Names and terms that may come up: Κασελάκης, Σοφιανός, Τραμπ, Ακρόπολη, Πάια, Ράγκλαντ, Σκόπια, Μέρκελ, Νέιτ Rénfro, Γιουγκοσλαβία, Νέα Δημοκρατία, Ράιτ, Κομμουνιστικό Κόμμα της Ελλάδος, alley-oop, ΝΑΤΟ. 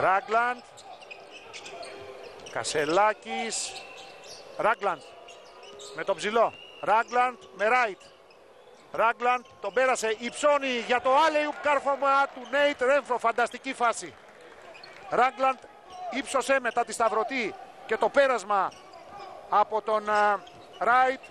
Ράγκλαντ. Κασελάκης. Ράγκλαντ με τον ψηλό. Ράγκλαντ με Ράιτ. Ράγκλαντ τον πέρασε, υψώνει για το alley-oop κάρφωμα του Νέιτ Rénfro. Φανταστική φάση. Ράγκλαντ ύψωσε μετά τη σταυρωτή και το πέρασμα από τον Ράιτ